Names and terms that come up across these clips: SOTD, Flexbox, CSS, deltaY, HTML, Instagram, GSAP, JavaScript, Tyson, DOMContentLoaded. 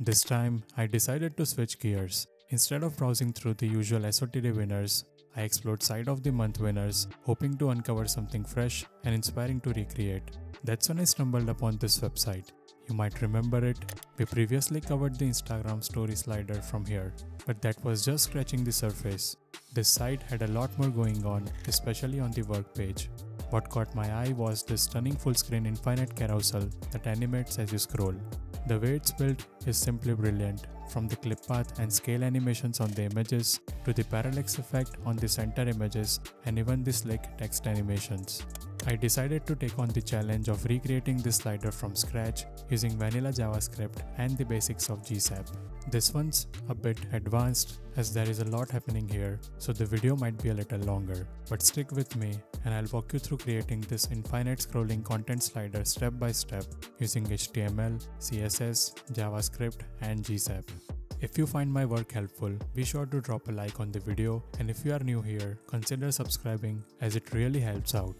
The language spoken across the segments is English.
This time, I decided to switch gears. Instead of browsing through the usual SOTD winners, I explored site of the month winners, hoping to uncover something fresh and inspiring to recreate. That's when I stumbled upon this website. You might remember it. We previously covered the Instagram story slider from here, but that was just scratching the surface. This site had a lot more going on, especially on the work page. What caught my eye was this stunning full-screen infinite carousel that animates as you scroll. The way it's built is simply brilliant, from the clip path and scale animations on the images to the parallax effect on the center images and even the slick text animations. I decided to take on the challenge of recreating this slider from scratch using vanilla JavaScript and the basics of GSAP. This one's a bit advanced as there is a lot happening here, so the video might be a little longer. But stick with me and I'll walk you through creating this infinite scrolling content slider step by step using HTML, CSS, JavaScript and GSAP. If you find my work helpful, be sure to drop a like on the video, and if you are new here, consider subscribing as it really helps out.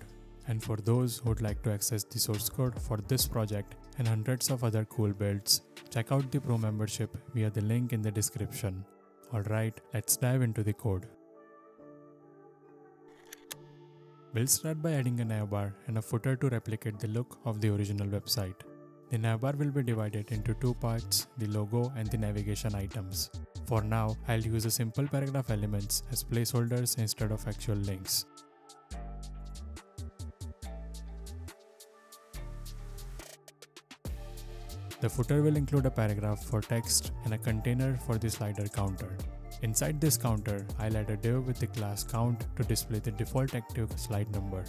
And for those who'd like to access the source code for this project and hundreds of other cool builds, check out the Pro membership via the link in the description. Alright, let's dive into the code. We'll start by adding a navbar and a footer to replicate the look of the original website. The navbar will be divided into two parts, the logo and the navigation items. For now, I'll use a simple paragraph elements as placeholders instead of actual links. The footer will include a paragraph for text and a container for the slider counter. Inside this counter, I'll add a div with the class count to display the default active slide number.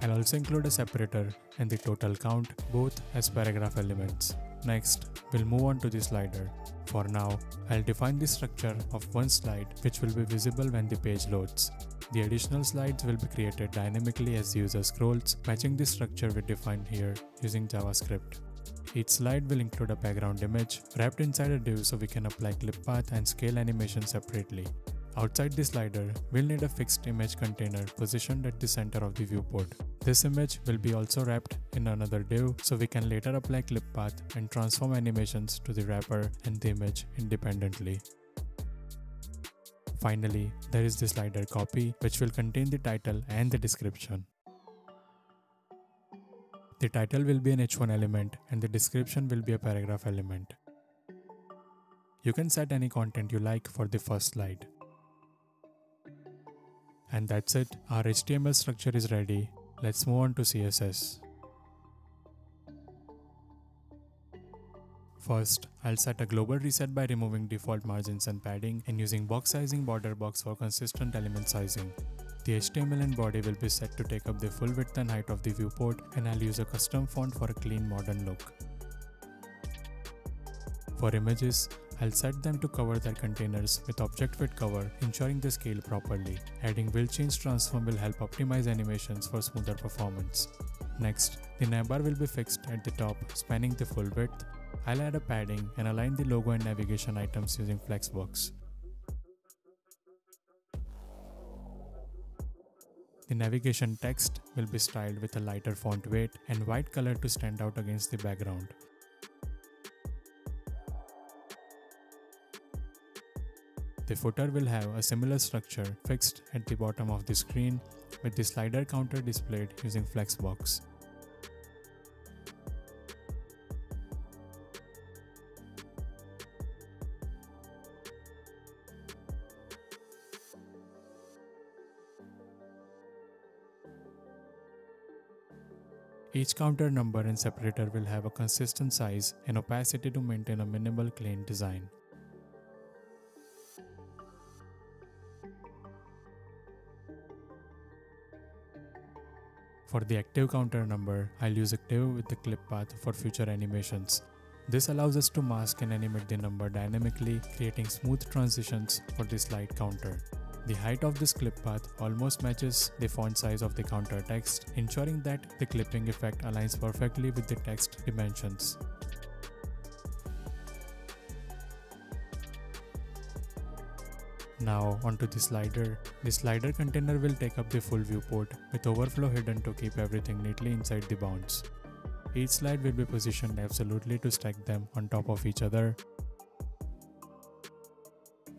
I'll also include a separator and the total count, both as paragraph elements. Next, we'll move on to the slider. For now, I'll define the structure of one slide which will be visible when the page loads. The additional slides will be created dynamically as the user scrolls, matching the structure we defined here using JavaScript. Each slide will include a background image wrapped inside a div so we can apply clip path and scale animation separately. Outside the slider, we'll need a fixed image container positioned at the center of the viewport. This image will be also wrapped in another div so we can later apply clip path and transform animations to the wrapper and the image independently. Finally, there is the slider copy, which will contain the title and the description. The title will be an H1 element and the description will be a paragraph element. You can set any content you like for the first slide. And that's it, our HTML structure is ready. Let's move on to CSS. First, I'll set a global reset by removing default margins and padding and using box sizing border box for consistent element sizing. The HTML and body will be set to take up the full width and height of the viewport, and I'll use a custom font for a clean modern look. For images, I'll set them to cover their containers with object width cover, ensuring they scale properly. Adding will change transform will help optimize animations for smoother performance. Next, the navbar will be fixed at the top, spanning the full width. I'll add a padding and align the logo and navigation items using Flexbox. The navigation text will be styled with a lighter font weight and white color to stand out against the background. The footer will have a similar structure fixed at the bottom of the screen with the slider counter displayed using Flexbox. Each counter number and separator will have a consistent size and opacity to maintain a minimal clean design. For the active counter number, I'll use a div with the clip path for future animations. This allows us to mask and animate the number dynamically, creating smooth transitions for the slide counter. The height of this clip path almost matches the font size of the counter text, ensuring that the clipping effect aligns perfectly with the text dimensions. Now onto the slider. The slider container will take up the full viewport with overflow hidden to keep everything neatly inside the bounds. Each slide will be positioned absolutely to stack them on top of each other.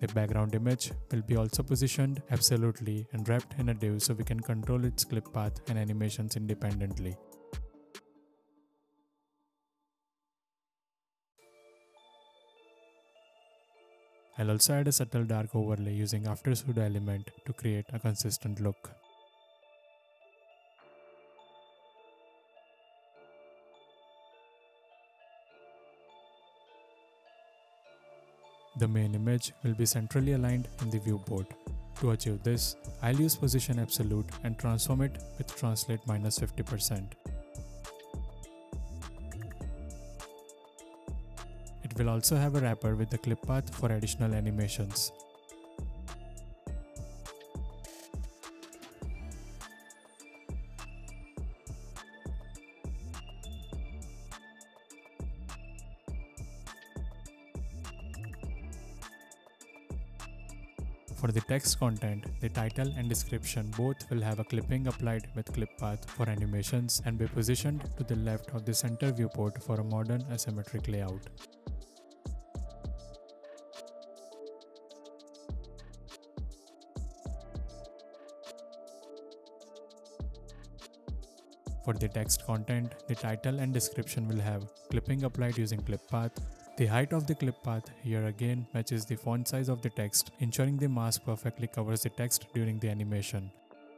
A background image will be also positioned absolutely and wrapped in a div so we can control its clip path and animations independently. I'll also add a subtle dark overlay using after pseudo element to create a consistent look. The main image will be centrally aligned in the viewport. To achieve this, I'll use position absolute and transform it with translate -50%. It will also have a wrapper with the clip path for additional animations. For the text content, the title and description both will have a clipping applied with clip path for animations and be positioned to the left of the center viewport for a modern asymmetric layout. For the text content, the title and description will have clipping applied using clip path. The height of the clip path here again matches the font size of the text, ensuring the mask perfectly covers the text during the animation.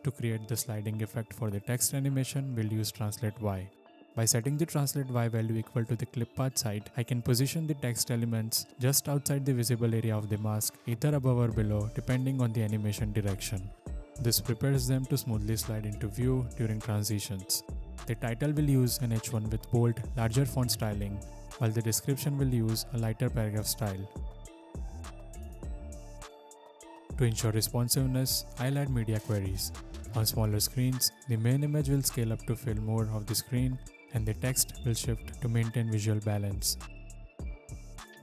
To create the sliding effect for the text animation, we'll use translate Y. By setting the translate Y value equal to the clip path height, I can position the text elements just outside the visible area of the mask, either above or below, depending on the animation direction. This prepares them to smoothly slide into view during transitions. The title will use an H1 with bold, larger font styling, while the description will use a lighter paragraph style. To ensure responsiveness, I'll add media queries. On smaller screens, the main image will scale up to fill more of the screen and the text will shift to maintain visual balance.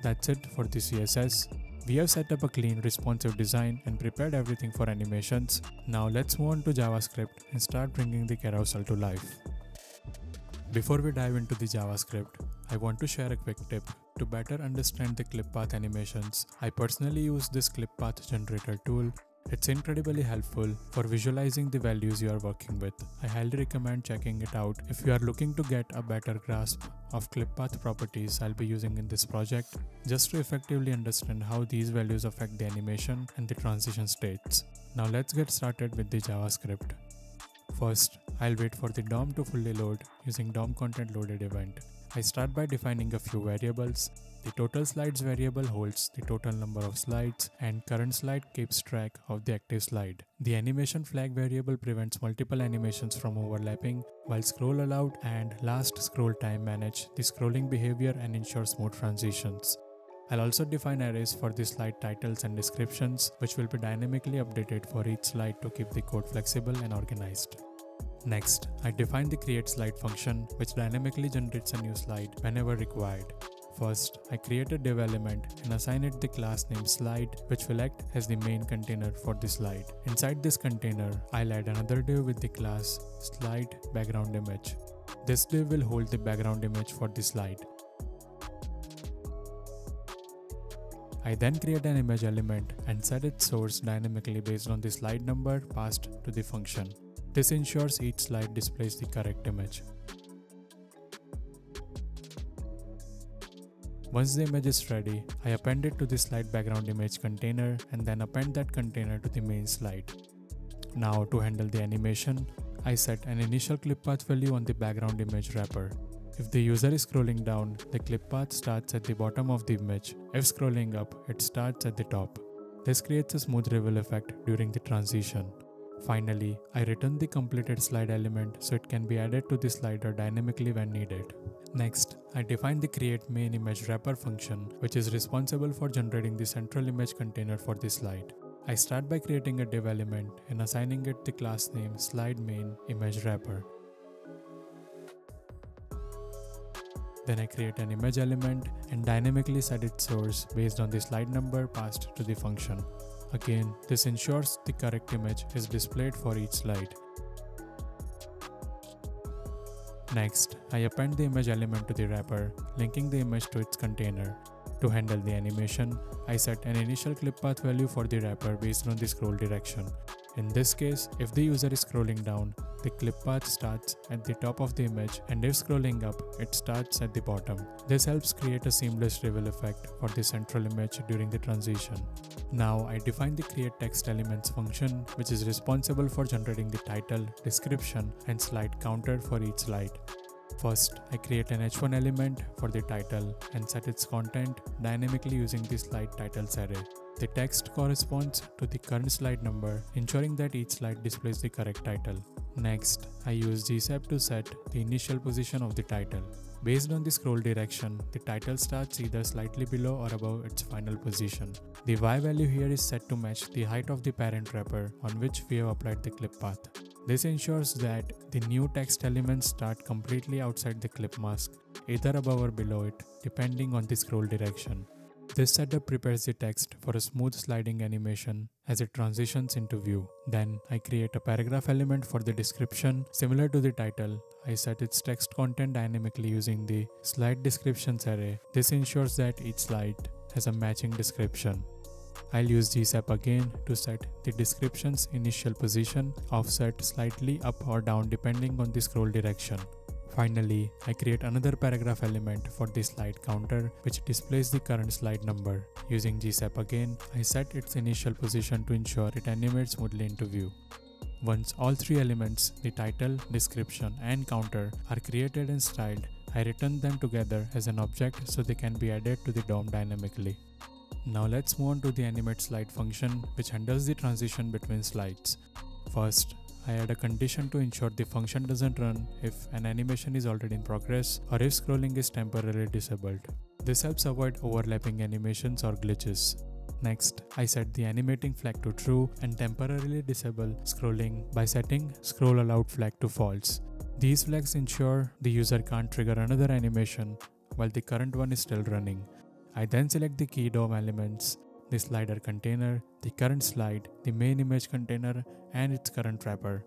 That's it for the CSS. We have set up a clean, responsive design and prepared everything for animations. Now let's move on to JavaScript and start bringing the carousel to life. Before we dive into the JavaScript, I want to share a quick tip. To better understand the clip path animations, I personally use this clip path generator tool. It's incredibly helpful for visualizing the values you are working with. I highly recommend checking it out if you are looking to get a better grasp of clip path properties I'll be using in this project, just to effectively understand how these values affect the animation and the transition states. Now let's get started with the JavaScript. First, I'll wait for the DOM to fully load using DOMContentLoaded event. I start by defining a few variables. The total slides variable holds the total number of slides and current slide keeps track of the active slide. The animation flag variable prevents multiple animations from overlapping, while scroll allowed and last scroll time manage the scrolling behavior and ensure smooth transitions. I'll also define arrays for the slide titles and descriptions, which will be dynamically updated for each slide to keep the code flexible and organized. Next, I define the create slide function, which dynamically generates a new slide whenever required. First, I create a div element and assign it the class name slide, which will act as the main container for the slide. Inside this container, I'll add another div with the class slide background image. This div will hold the background image for the slide. I then create an image element and set its source dynamically based on the slide number passed to the function. This ensures each slide displays the correct image. Once the image is ready, I append it to the slide background image container and then append that container to the main slide. Now to handle the animation, I set an initial clip path value on the background image wrapper. If the user is scrolling down, the clip path starts at the bottom of the image. If scrolling up, it starts at the top. This creates a smooth reveal effect during the transition. Finally, I return the completed slide element so it can be added to the slider dynamically when needed. Next, I define the create main image wrapper function, which is responsible for generating the central image container for the slide. I start by creating a div element and assigning it the class name slide main image wrapper. Then I create an image element and dynamically set its source based on the slide number passed to the function. Again, this ensures the correct image is displayed for each slide. Next, I append the image element to the wrapper, linking the image to its container. To handle the animation, I set an initial clip path value for the wrapper based on the scroll direction. In this case, if the user is scrolling down, the clip path starts at the top of the image, and if scrolling up, it starts at the bottom. This helps create a seamless reveal effect for the central image during the transition. Now I define the createTextElements function, which is responsible for generating the title, description, and slide counter for each slide. First, I create an h1 element for the title and set its content dynamically using the slide titles array. The text corresponds to the current slide number, ensuring that each slide displays the correct title. Next, I use GSAP to set the initial position of the title. Based on the scroll direction, the title starts either slightly below or above its final position. The Y value here is set to match the height of the parent wrapper on which we have applied the clip path. This ensures that the new text elements start completely outside the clip mask, either above or below it, depending on the scroll direction. This setup prepares the text for a smooth sliding animation as it transitions into view. Then I create a paragraph element for the description. Similar to the title, I set its text content dynamically using the slide descriptions array. This ensures that each slide has a matching description. I'll use GSAP again to set the description's initial position, offset slightly up or down depending on the scroll direction. Finally, I create another paragraph element for the slide counter, which displays the current slide number. Using GSAP again, I set its initial position to ensure it animates smoothly into view. Once all three elements, the title, description, and counter, are created and styled, I return them together as an object so they can be added to the DOM dynamically. Now let's move on to the animate slide function, which handles the transition between slides. First, I add a condition to ensure the function doesn't run if an animation is already in progress or if scrolling is temporarily disabled. This helps avoid overlapping animations or glitches. Next, I set the animating flag to true and temporarily disable scrolling by setting scroll allowed flag to false. These flags ensure the user can't trigger another animation while the current one is still running. I then select the key DOM elements, the slider container, the current slide, the main image container, and its current wrapper.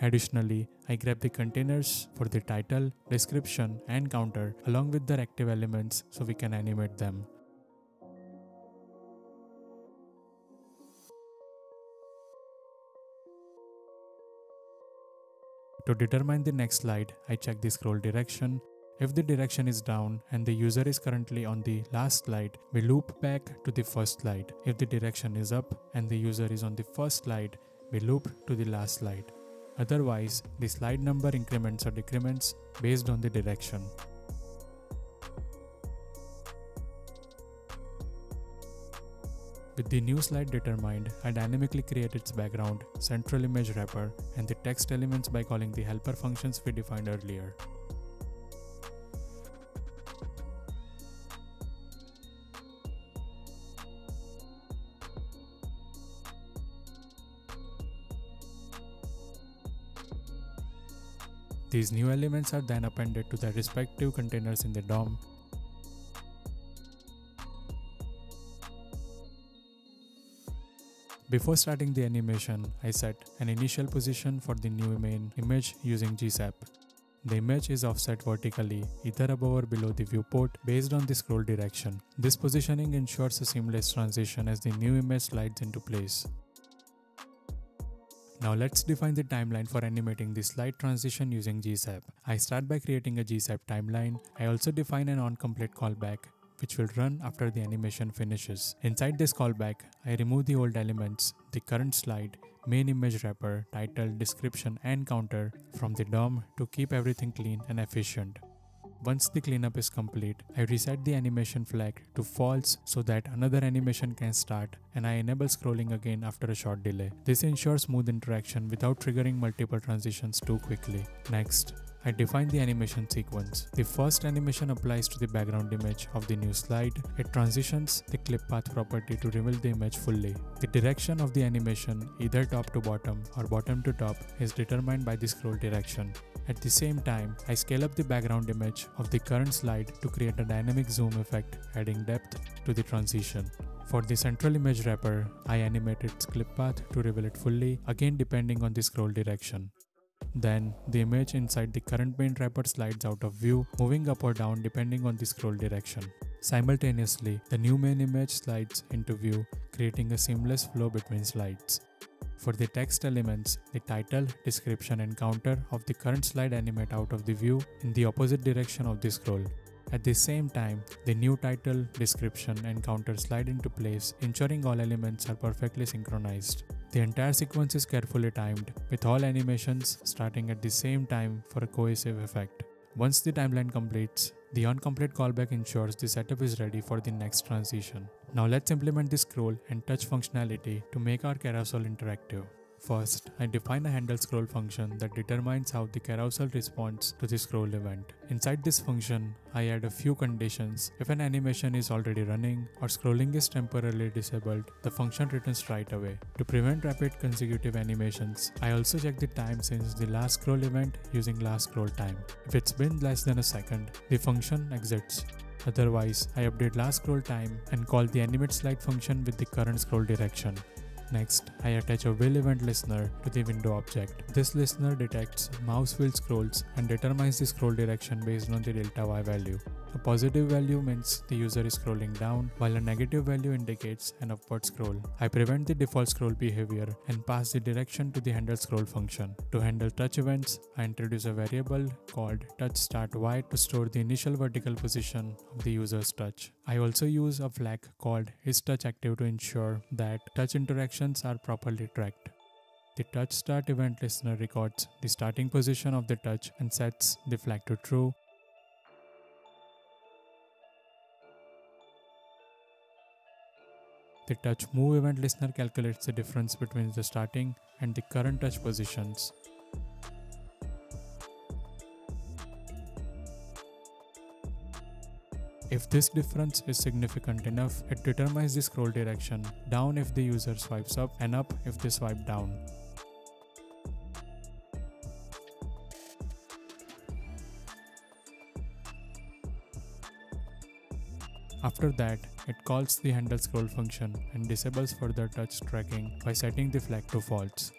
Additionally, I grab the containers for the title, description, and counter along with their active elements so we can animate them. To determine the next slide, I check the scroll direction. If the direction is down and the user is currently on the last slide, we loop back to the first slide. If the direction is up and the user is on the first slide, we loop to the last slide. Otherwise, the slide number increments or decrements based on the direction. With the new slide determined, I dynamically create its background, central image wrapper, and the text elements by calling the helper functions we defined earlier. These new elements are then appended to their respective containers in the DOM. Before starting the animation, I set an initial position for the new main image using GSAP. The image is offset vertically, either above or below the viewport based on the scroll direction. This positioning ensures a seamless transition as the new image slides into place. Now let's define the timeline for animating the slide transition using GSAP. I start by creating a GSAP timeline. I also define an onComplete callback, which will run after the animation finishes. Inside this callback, I remove the old elements, the current slide, main image wrapper, title, description, and counter from the DOM to keep everything clean and efficient. Once the cleanup is complete, I reset the animation flag to false so that another animation can start, and I enable scrolling again after a short delay. This ensures smooth interaction without triggering multiple transitions too quickly. Next, I define the animation sequence. The first animation applies to the background image of the new slide. It transitions the clip path property to reveal the image fully. The direction of the animation, either top to bottom or bottom to top, is determined by the scroll direction. At the same time, I scale up the background image of the current slide to create a dynamic zoom effect, adding depth to the transition. For the central image wrapper, I animate its clip path to reveal it fully, again depending on the scroll direction. Then, the image inside the current main wrapper slides out of view, moving up or down depending on the scroll direction. Simultaneously, the new main image slides into view, creating a seamless flow between slides. For the text elements, the title, description and counter of the current slide animate out of the view in the opposite direction of the scroll. At the same time, the new title, description and counter slide into place, ensuring all elements are perfectly synchronized. The entire sequence is carefully timed, with all animations starting at the same time for a cohesive effect. Once the timeline completes, the onComplete callback ensures the setup is ready for the next transition. Now let's implement the scroll and touch functionality to make our carousel interactive. First, I define a handleScroll function that determines how the carousel responds to the scroll event. Inside this function, I add a few conditions. If an animation is already running or scrolling is temporarily disabled, the function returns right away. To prevent rapid consecutive animations, I also check the time since the last scroll event using lastScrollTime. If it's been less than a second, the function exits. Otherwise, I update lastScrollTime and call the animateSlide function with the current scroll direction. Next, I attach a wheel event listener to the window object. This listener detects mouse wheel scrolls and determines the scroll direction based on the deltaY value. A positive value means the user is scrolling down, while a negative value indicates an upward scroll. I prevent the default scroll behavior and pass the direction to the handleScroll function. To handle touch events, I introduce a variable called touchStartY to store the initial vertical position of the user's touch. I also use a flag called isTouchActive to ensure that touch interactions are properly tracked. The touchStart event listener records the starting position of the touch and sets the flag to true. The touch move event listener calculates the difference between the starting and the current touch positions. If this difference is significant enough, it determines the scroll direction, down if the user swipes up and up if they swipe down. After that, it calls the handleScroll function and disables further touch tracking by setting the flag to false.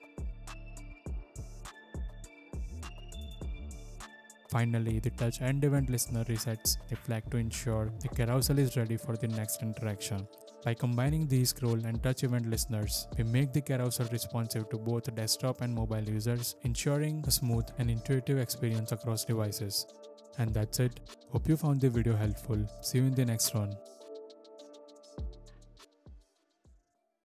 Finally, the touch end event listener resets the flag to ensure the carousel is ready for the next interaction. By combining these scroll and touch event listeners, we make the carousel responsive to both desktop and mobile users, ensuring a smooth and intuitive experience across devices. And that's it. Hope you found the video helpful. See you in the next one.